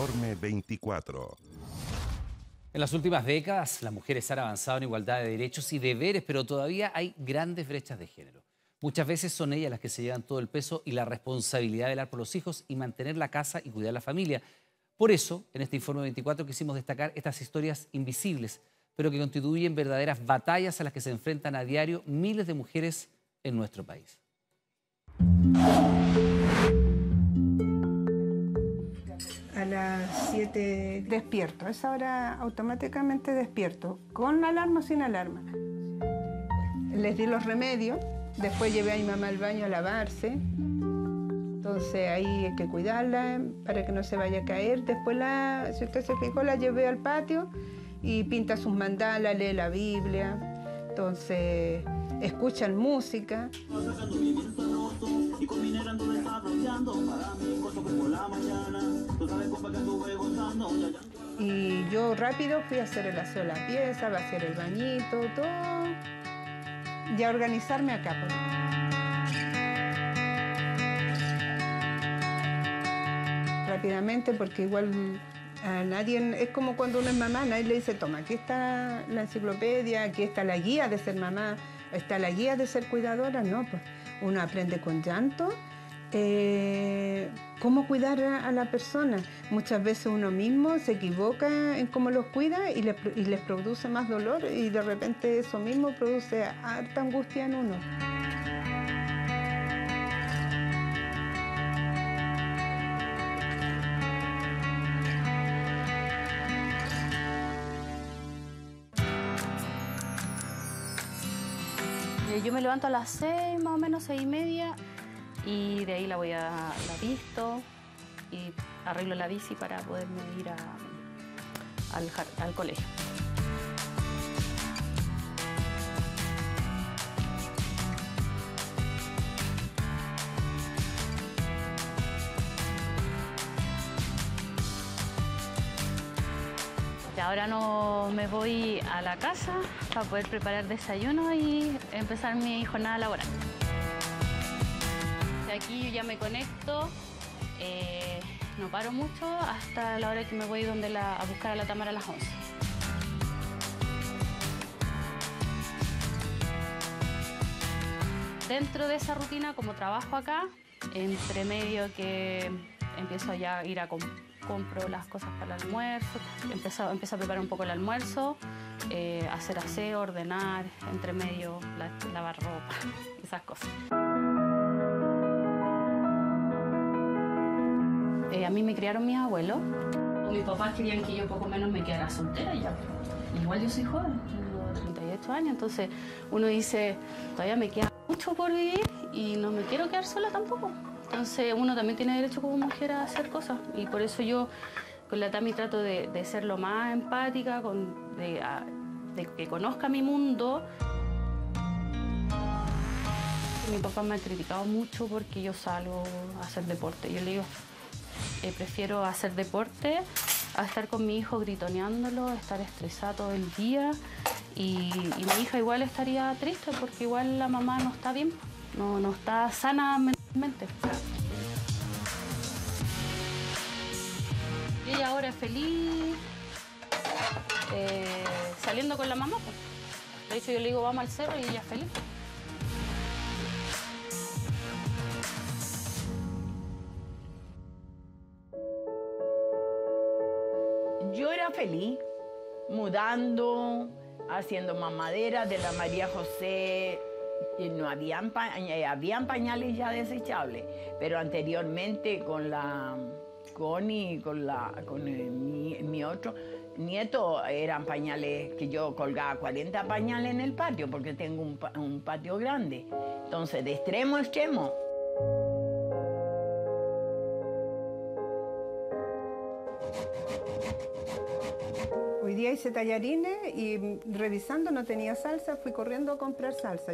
Informe 24. En las últimas décadas, las mujeres han avanzado en igualdad de derechos y deberes, pero todavía hay grandes brechas de género. Muchas veces son ellas las que se llevan todo el peso y la responsabilidad de velar por los hijos y mantener la casa y cuidar la familia. Por eso, en este Informe 24 quisimos destacar estas historias invisibles, pero que constituyen verdaderas batallas a las que se enfrentan a diario miles de mujeres en nuestro país. A las 7 despierto, a esa hora automáticamente despierto, con alarma o sin alarma. Les di los remedios, después llevé a mi mamá al baño a lavarse. Entonces ahí hay que cuidarla para que no se vaya a caer. Después, si usted se fijó, la llevé al patio y pinta sus mandalas, lee la Biblia. Entonces escuchan música. Y yo rápido fui a hacer el aseo de la pieza, vaciar el bañito, todo, y a organizarme acá. Rápidamente, porque igual a nadie, es como cuando uno es mamá, nadie le dice, toma, aquí está la enciclopedia, aquí está la guía de ser mamá, está la guía de ser cuidadora. No, pues uno aprende con llanto. Cómo cuidar a la persona. Muchas veces uno mismo se equivoca en cómo los cuida y les produce más dolor, y de repente eso mismo produce harta angustia en uno. Yo me levanto a las 6, más o menos 6:30, y de ahí la voy a la visto y arreglo la bici para poderme ir al colegio. Ahora no me voy a la casa para poder preparar desayuno y empezar mi jornada laboral. Aquí yo ya me conecto, no paro mucho hasta la hora que me voy a buscar a la Tamara a las 11. Dentro de esa rutina, como trabajo acá, entre medio que empiezo ya a ir a compro las cosas para el almuerzo, empiezo a preparar un poco el almuerzo, hacer aseo, ordenar, entre medio lavar ropa, esas cosas. A mí me criaron mis abuelos. Mis papás querían que yo poco menos me quedara soltera y ya. Igual yo soy joven, tengo 38 años, entonces uno dice, todavía me queda mucho por vivir y no me quiero quedar sola tampoco. Entonces uno también tiene derecho como mujer a hacer cosas, y por eso yo con la TAMI trato de ser lo más empática, de que conozca mi mundo. Mi papá me ha criticado mucho porque yo salgo a hacer deporte. Yo le digo, prefiero hacer deporte a estar con mi hijo gritoneándolo, estar estresada todo el día, y mi hija igual estaría triste porque igual la mamá no está bien, no está sana mentalmente. Y ella ahora es feliz saliendo con la mamá. De hecho yo le digo, vamos al cerro, y ella es feliz. Yo era feliz mudando, haciendo mamadera de la María José. No habían pañales ya desechables, pero anteriormente con la Connie, mi otro nieto, eran pañales que yo colgaba 40 pañales en el patio, porque tengo un patio grande. Entonces, de extremo a extremo. Hoy día hice tallarines y revisando no tenía salsa, fui corriendo a comprar salsa.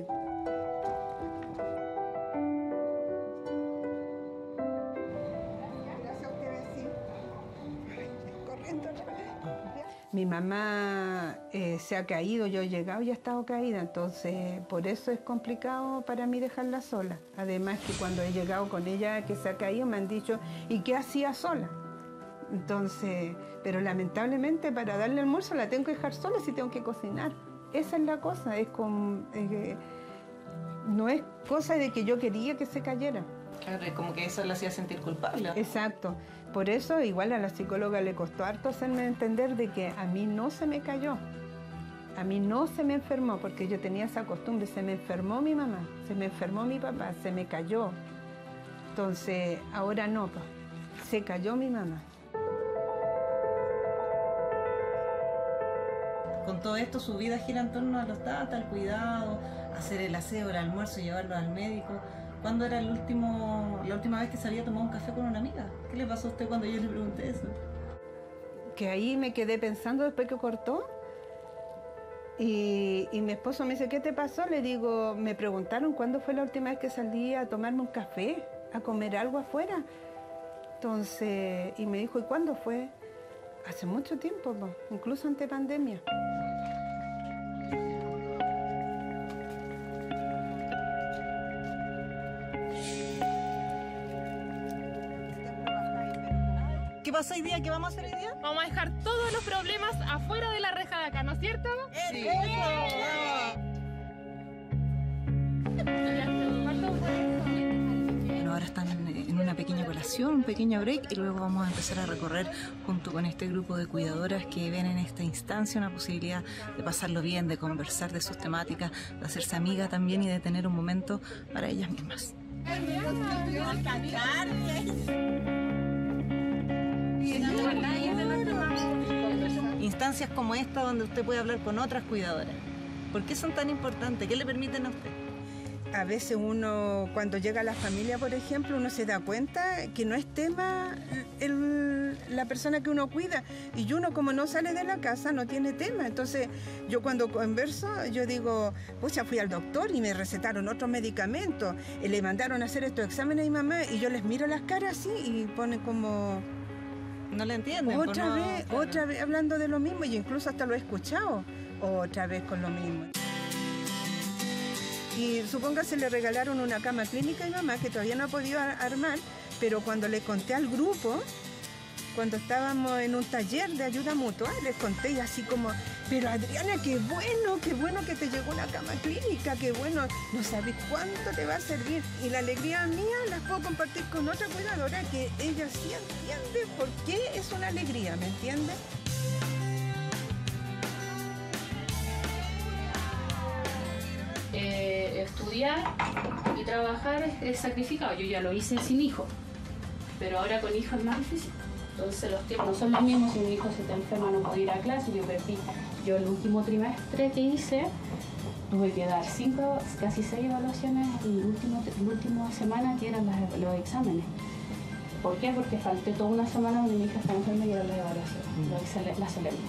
Mi mamá se ha caído, yo he llegado y ha estado caída, entonces por eso es complicado para mí dejarla sola. Además que cuando he llegado con ella que se ha caído me han dicho, ¿y qué hacía sola? Entonces, pero lamentablemente para darle almuerzo la tengo que dejar sola si tengo que cocinar. Esa es la cosa, es con, no es cosa de que yo quería que se cayera. Claro, es como que eso la hacía sentir culpable. Exacto. Por eso igual a la psicóloga le costó harto hacerme entender de que a mí no se me cayó. A mí no se me enfermó, porque yo tenía esa costumbre. Se me enfermó mi mamá, se me enfermó mi papá, se me cayó. Entonces, ahora no, pues, se cayó mi mamá. Con todo esto, su vida gira en torno a los tatas, al cuidado, hacer el aseo, el almuerzo, llevarlo al médico. ¿Cuándo era el último, la última vez que se había tomado un café con una amiga? ¿Qué le pasó a usted cuando yo le pregunté eso? Que ahí me quedé pensando después que cortó. Y mi esposo me dice, ¿qué te pasó? Le digo, me preguntaron cuándo fue la última vez que salí a tomarme un café, a comer algo afuera. Entonces, y me dijo, ¿y cuándo fue? Hace mucho tiempo, incluso ante pandemia. ¿Qué pasa hoy día? ¿Qué vamos a hacer hoy día? Vamos a dejar todos los problemas afuera de la reja de acá, ¿no es cierto? ¡Sí! ¡Sí! Bueno, ahora están una pequeña colación, un pequeño break, y luego vamos a empezar a recorrer junto con este grupo de cuidadoras que ven en esta instancia una posibilidad de pasarlo bien, de conversar de sus temáticas, de hacerse amiga también y de tener un momento para ellas mismas. Instancias como esta donde usted puede hablar con otras cuidadoras. ¿Por qué son tan importantes? ¿Qué le permiten a usted? A veces uno, cuando llega a la familia, por ejemplo, uno se da cuenta que no es tema la persona que uno cuida. Y uno, como no sale de la casa, no tiene tema. Entonces, yo cuando converso, yo digo, pues ya fui al doctor y me recetaron otros medicamentos. Y le mandaron a hacer estos exámenes a mi mamá y yo les miro las caras así y ponen como... No la entienden. Otra vez hablando de lo mismo, y incluso hasta lo he escuchado otra vez con lo mismo. Y supóngase, le regalaron una cama clínica a mi mamá que todavía no ha podido armar, pero cuando le conté al grupo, cuando estábamos en un taller de ayuda mutua, les conté y así como, pero Adriana, qué bueno que te llegó una cama clínica, qué bueno, no sabes cuánto te va a servir. Y la alegría mía la puedo compartir con otra cuidadora que ella sí entiende por qué es una alegría, ¿me entiendes? Estudiar y trabajar es sacrificado. Yo ya lo hice sin hijo, pero ahora con hijo es más difícil. Entonces los tiempos no son los mismos. Si mi hijo se te enferma no puedo ir a clase. Yo perdí. Yo el último trimestre que hice tuve que dar 5, casi 6 evaluaciones y la última semana que eran los exámenes. ¿Por qué? Porque falté toda una semana donde mi hija estaba enferma y eran las evaluaciones, las solemnes.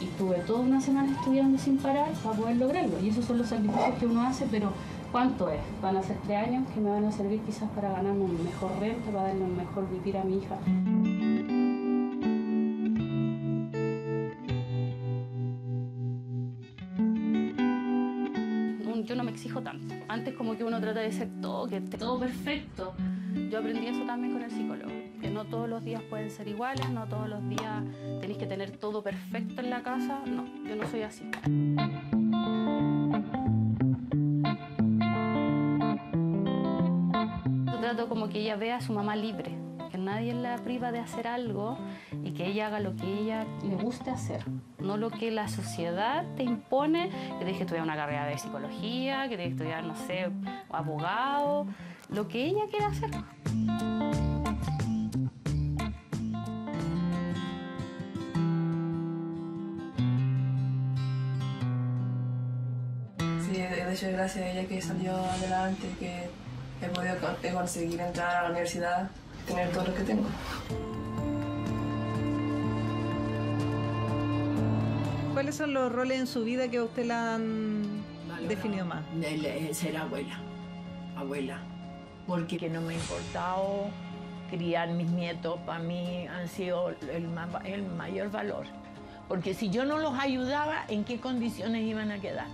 Y estuve toda una semana estudiando sin parar para poder lograrlo. Y esos son los sacrificios que uno hace, pero ¿cuánto es? Van a ser 3 años que me van a servir quizás para ganarme un mejor renta, para darle un mejor vivir a mi hija. Yo no me exijo tanto. Antes como que uno trata de ser todo, que esté todo perfecto. Yo aprendí eso también con el psicólogo, que no todos los días pueden ser iguales, no todos los días tenéis que tener todo perfecto en la casa. No, yo no soy así. Yo trato como que ella vea a su mamá libre, que nadie la priva de hacer algo y que ella haga lo que ella le guste hacer. No lo que la sociedad te impone, que tienes que estudiar una carrera de psicología, que tienes que estudiar, no sé, abogado, lo que ella quiera hacer. Sí, de hecho, gracias a ella que salió adelante, que he podido conseguir entrar a la universidad, tener todo lo que tengo. ¿Cuáles son los roles en su vida que a usted la han definido más? Ser abuela, porque no me ha importado criar mis nietos. Para mí han sido el mayor valor, porque si yo no los ayudaba, ¿en qué condiciones iban a quedar?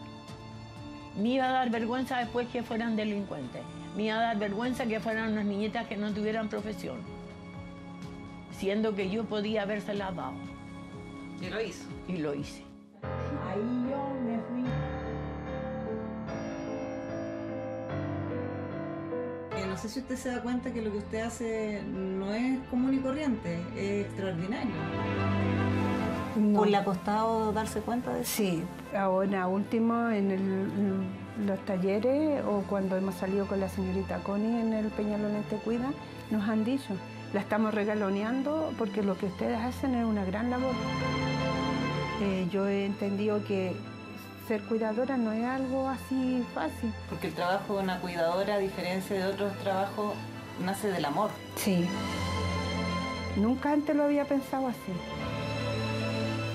Me iba a dar vergüenza después que fueran delincuentes, me iba a dar vergüenza que fueran unas niñitas que no tuvieran profesión. siendo que yo podía habérsela dado. ¿Y lo hizo? Y lo hice. Ahí yo me fui. No sé si usted se da cuenta que lo que usted hace no es común y corriente, es extraordinario. No. ¿O le ha costado darse cuenta de eso? Sí. Ahora último, en los talleres o cuando hemos salido con la señorita Connie en el Peñalolén Te Cuida, nos han dicho, la estamos regaloneando porque lo que ustedes hacen es una gran labor. Yo he entendido que ser cuidadora no es algo así fácil. Porque el trabajo de una cuidadora, a diferencia de otros trabajos, nace del amor. Sí. Nunca antes lo había pensado así.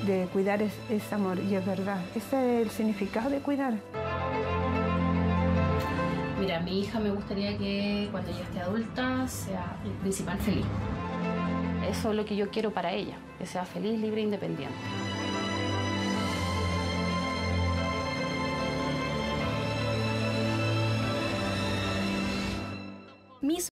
De cuidar es amor, y es verdad. Ese es el significado de cuidar. Mira, mi hija me gustaría que cuando ella esté adulta sea el principal feliz. Eso es lo que yo quiero para ella, que sea feliz, libre e independiente. Mis